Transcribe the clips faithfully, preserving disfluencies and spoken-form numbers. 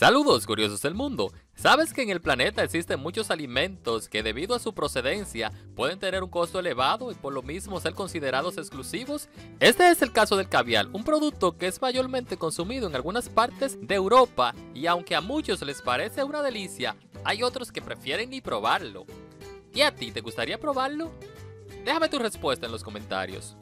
Saludos curiosos del mundo. ¿Sabes que en el planeta existen muchos alimentos que debido a su procedencia pueden tener un costo elevado y por lo mismo ser considerados exclusivos? Este es el caso del caviar, un producto que es mayormente consumido en algunas partes de Europa y aunque a muchos les parece una delicia, hay otros que prefieren ni probarlo. ¿Y a ti te gustaría probarlo? Déjame tu respuesta en los comentarios.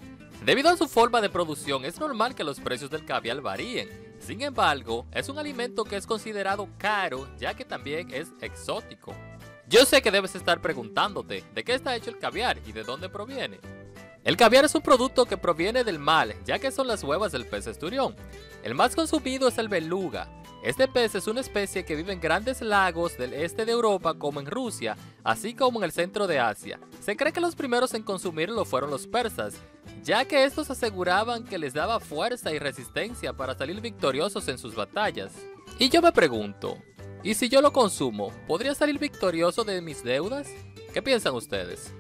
Debido a su forma de producción, es normal que los precios del caviar varíen. Sin embargo, es un alimento que es considerado caro, ya que también es exótico. Yo sé que debes estar preguntándote de qué está hecho el caviar y de dónde proviene. El caviar es un producto que proviene del mar, ya que son las huevas del pez esturión. El más consumido es el beluga. Este pez es una especie que vive en grandes lagos del este de Europa como en Rusia, así como en el centro de Asia. Se cree que los primeros en consumirlo fueron los persas, ya que estos aseguraban que les daba fuerza y resistencia para salir victoriosos en sus batallas. Y yo me pregunto, ¿y si yo lo consumo, podría salir victorioso de mis deudas? ¿Qué piensan ustedes?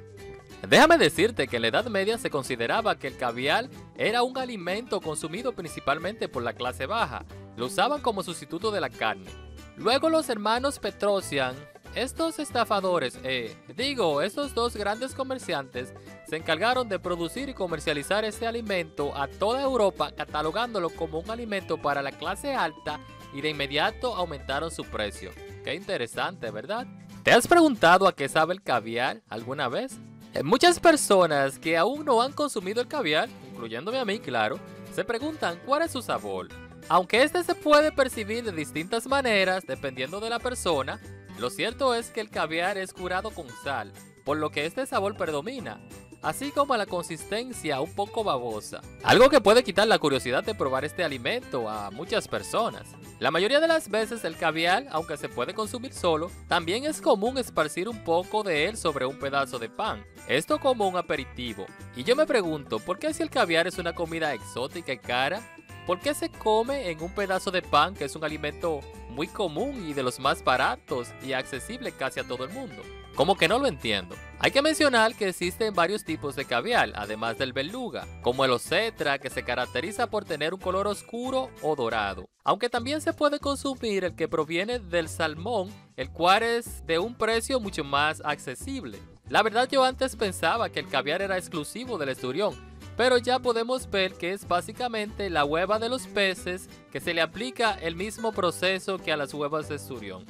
Déjame decirte que en la Edad Media se consideraba que el caviar era un alimento consumido principalmente por la clase baja. Lo usaban como sustituto de la carne. Luego los hermanos Petrosian, estos estafadores, eh, digo, estos dos grandes comerciantes, se encargaron de producir y comercializar este alimento a toda Europa, catalogándolo como un alimento para la clase alta y de inmediato aumentaron su precio. Qué interesante, ¿verdad? ¿Te has preguntado a qué sabe el caviar alguna vez? Muchas personas que aún no han consumido el caviar, incluyéndome a mí, claro, se preguntan cuál es su sabor. Aunque este se puede percibir de distintas maneras dependiendo de la persona, lo cierto es que el caviar es curado con sal, por lo que este sabor predomina, así como la consistencia un poco babosa, algo que puede quitar la curiosidad de probar este alimento a muchas personas. La mayoría de las veces el caviar, aunque se puede consumir solo, también es común esparcir un poco de él sobre un pedazo de pan, esto como un aperitivo. Y yo me pregunto, ¿por qué si el caviar es una comida exótica y cara? ¿Por qué se come en un pedazo de pan que es un alimento muy común y de los más baratos y accesible casi a todo el mundo? Como que no lo entiendo. Hay que mencionar que existen varios tipos de caviar, además del beluga, como el ocetra que se caracteriza por tener un color oscuro o dorado. Aunque también se puede consumir el que proviene del salmón, el cual es de un precio mucho más accesible. La verdad yo antes pensaba que el caviar era exclusivo del esturión, pero ya podemos ver que es básicamente la hueva de los peces que se le aplica el mismo proceso que a las huevas de esturión.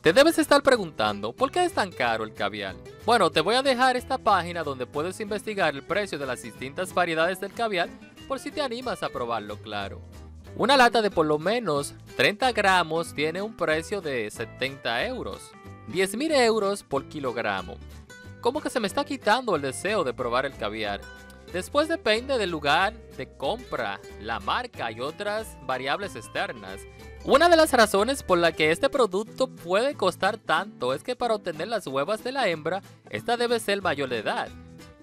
Te debes estar preguntando, ¿por qué es tan caro el caviar? Bueno, te voy a dejar esta página donde puedes investigar el precio de las distintas variedades del caviar por si te animas a probarlo, claro. Una lata de por lo menos treinta gramos tiene un precio de setenta euros, diez mil euros por kilogramo. Como que se me está quitando el deseo de probar el caviar. Después depende del lugar de compra, la marca y otras variables externas. Una de las razones por la que este producto puede costar tanto es que para obtener las huevas de la hembra, esta debe ser mayor de edad,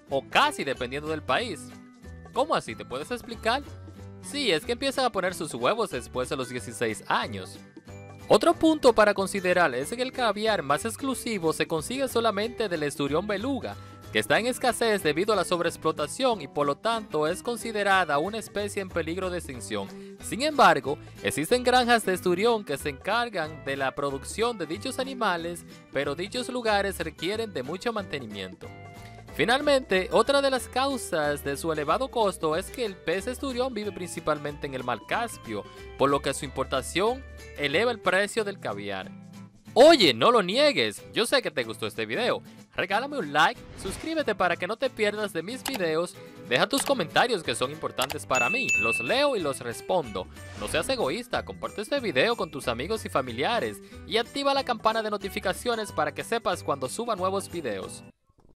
o casi dependiendo del país. ¿Cómo así? ¿Te puedes explicar? Sí, es que empiezan a poner sus huevos después de los dieciséis años. Otro punto para considerar es que el caviar más exclusivo se consigue solamente del esturión beluga, que está en escasez debido a la sobreexplotación y por lo tanto es considerada una especie en peligro de extinción. Sin embargo, existen granjas de esturión que se encargan de la producción de dichos animales, pero dichos lugares requieren de mucho mantenimiento. Finalmente, otra de las causas de su elevado costo es que el pez esturión vive principalmente en el Mar Caspio, por lo que su importación eleva el precio del caviar. Oye, no lo niegues, yo sé que te gustó este video. Regálame un like, suscríbete para que no te pierdas de mis videos, deja tus comentarios que son importantes para mí, los leo y los respondo. No seas egoísta, comparte este video con tus amigos y familiares y activa la campana de notificaciones para que sepas cuando suba nuevos videos.